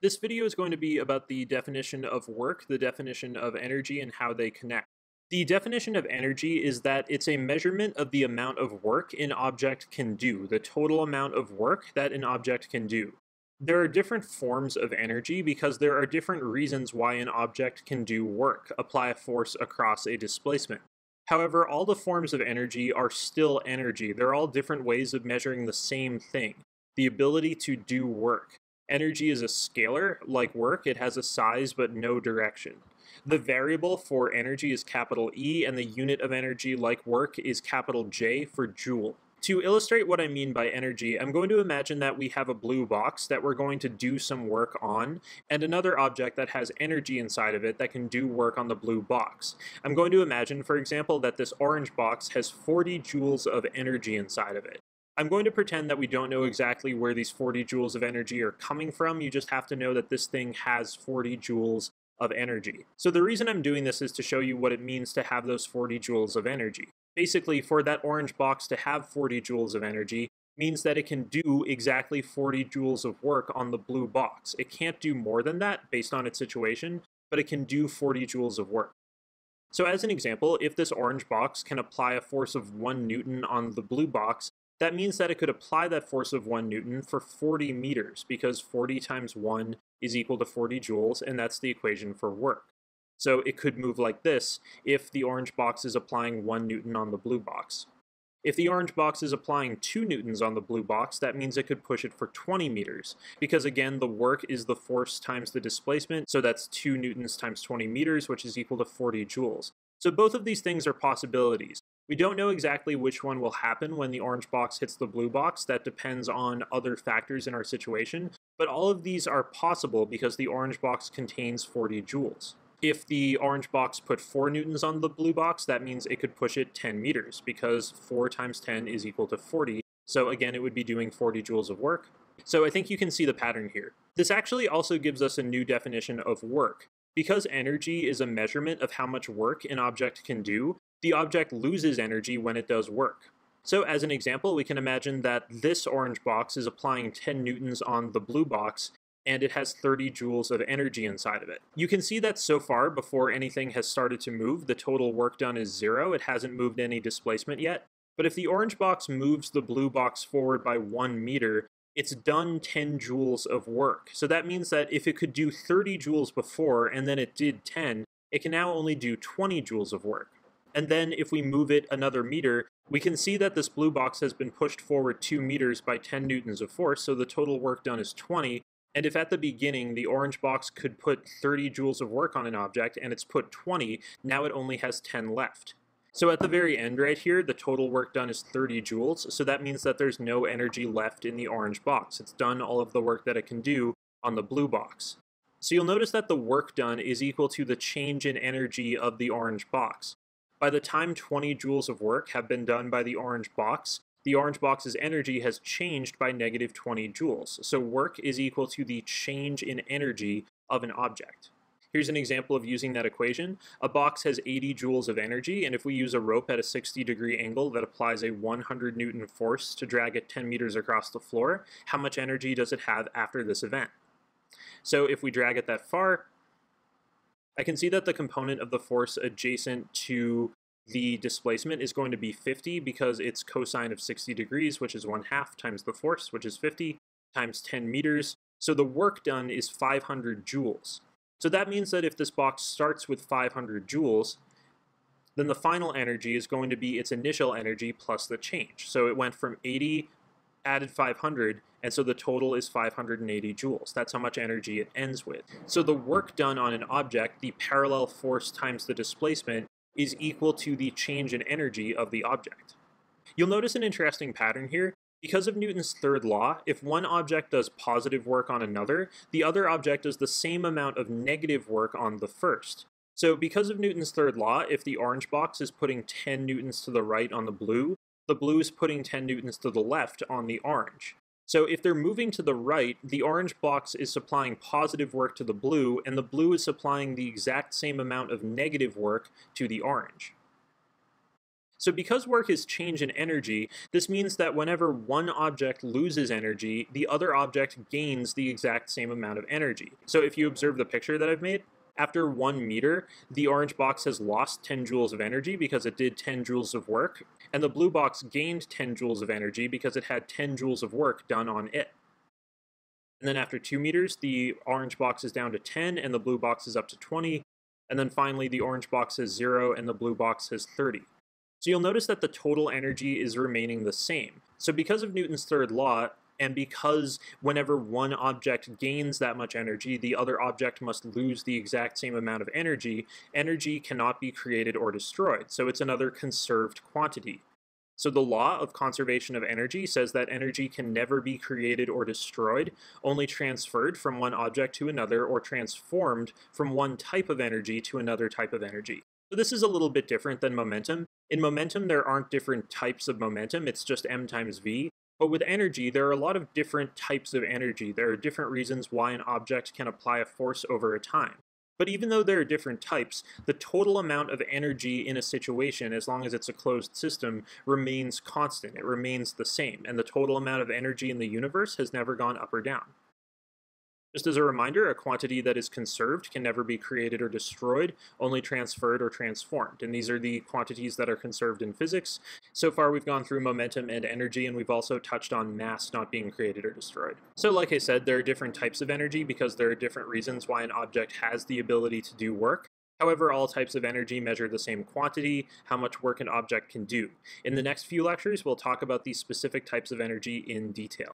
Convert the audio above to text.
This video is going to be about the definition of work, the definition of energy, and how they connect. The definition of energy is that it's a measurement of the amount of work an object can do, the total amount of work that an object can do. There are different forms of energy because there are different reasons why an object can do work, apply a force across a displacement. However, all the forms of energy are still energy. They're all different ways of measuring the same thing, the ability to do work. Energy is a scalar, like work. It has a size but no direction. The variable for energy is capital E, and the unit of energy, like work, is capital J for joule. To illustrate what I mean by energy, I'm going to imagine that we have a blue box that we're going to do some work on, and another object that has energy inside of it that can do work on the blue box. I'm going to imagine, for example, that this orange box has 40 joules of energy inside of it. I'm going to pretend that we don't know exactly where these 40 joules of energy are coming from. You just have to know that this thing has 40 joules of energy. So the reason I'm doing this is to show you what it means to have those 40 joules of energy. Basically, for that orange box to have 40 joules of energy means that it can do exactly 40 joules of work on the blue box. It can't do more than that based on its situation, but it can do 40 joules of work. So as an example, if this orange box can apply a force of 1 Newton on the blue box, that means that it could apply that force of 1 Newton for 40 meters, because 40 times 1 is equal to 40 joules, and that's the equation for work. So it could move like this if the orange box is applying 1 Newton on the blue box. If the orange box is applying 2 Newtons on the blue box, that means it could push it for 20 meters, because again, the work is the force times the displacement, so that's 2 Newtons times 20 meters, which is equal to 40 joules. So both of these things are possibilities. We don't know exactly which one will happen when the orange box hits the blue box. That depends on other factors in our situation, but all of these are possible because the orange box contains 40 joules. If the orange box put 4 Newtons on the blue box, that means it could push it 10 meters because 4 times 10 is equal to 40. So again, it would be doing 40 joules of work. So I think you can see the pattern here. This actually also gives us a new definition of work. Because energy is a measurement of how much work an object can do, the object loses energy when it does work. So as an example, we can imagine that this orange box is applying 10 Newtons on the blue box, and it has 30 joules of energy inside of it. You can see that so far, before anything has started to move, the total work done is 0. It hasn't moved any displacement yet. But if the orange box moves the blue box forward by 1 meter, it's done 10 joules of work. So that means that if it could do 30 joules before, and then it did 10, it can now only do 20 joules of work. And then if we move it another meter, we can see that this blue box has been pushed forward 2 meters by 10 Newtons of force, so the total work done is 20. And if at the beginning the orange box could put 30 joules of work on an object, and it's put 20, now it only has 10 left. So at the very end right here, the total work done is 30 joules, so that means that there's no energy left in the orange box. It's done all of the work that it can do on the blue box. So you'll notice that the work done is equal to the change in energy of the orange box. By the time 20 joules of work have been done by the orange box's energy has changed by negative 20 joules. So work is equal to the change in energy of an object. Here's an example of using that equation. A box has 80 joules of energy, and if we use a rope at a 60-degree angle that applies a 100 Newton force to drag it 10 meters across the floor, how much energy does it have after this event? So if we drag it that far, I can see that the component of the force adjacent to the displacement is going to be 50 because it's cosine of 60 degrees, which is 1/2, times the force, which is 50, times 10 meters. So the work done is 500 joules. So that means that if this box starts with 500 joules, then the final energy is going to be its initial energy plus the change. So it went from 80, added 500, and so the total is 580 joules. That's how much energy it ends with. So the work done on an object, the parallel force times the displacement, is equal to the change in energy of the object. You'll notice an interesting pattern here. Because of Newton's third law, if one object does positive work on another, the other object does the same amount of negative work on the first. So because of Newton's third law, if the orange box is putting 10 Newtons to the right on the blue is putting 10 Newtons to the left on the orange. So if they're moving to the right, the orange box is supplying positive work to the blue, and the blue is supplying the exact same amount of negative work to the orange. So because work is change in energy, this means that whenever one object loses energy, the other object gains the exact same amount of energy. So if you observe the picture that I've made, after 1 meter, the orange box has lost 10 joules of energy because it did 10 joules of work, and the blue box gained 10 joules of energy because it had 10 joules of work done on it. And then after 2 meters, the orange box is down to 10, and the blue box is up to 20, and then finally the orange box is 0, and the blue box is 30. So you'll notice that the total energy is remaining the same. So because of Newton's third law, and because whenever one object gains that much energy, the other object must lose the exact same amount of energy, energy cannot be created or destroyed, so it's another conserved quantity. So the law of conservation of energy says that energy can never be created or destroyed, only transferred from one object to another or transformed from one type of energy to another type of energy. So this is a little bit different than momentum. In momentum, there aren't different types of momentum, it's just m times v. But with energy, there are a lot of different types of energy. There are different reasons why an object can apply a force over a time. But even though there are different types, the total amount of energy in a situation, as long as it's a closed system, remains constant. It remains the same, and the total amount of energy in the universe has never gone up or down. Just as a reminder, a quantity that is conserved can never be created or destroyed, only transferred or transformed. And these are the quantities that are conserved in physics. So far we've gone through momentum and energy, and we've also touched on mass not being created or destroyed. So like I said, there are different types of energy because there are different reasons why an object has the ability to do work. However, all types of energy measure the same quantity, how much work an object can do. In the next few lectures, we'll talk about these specific types of energy in detail.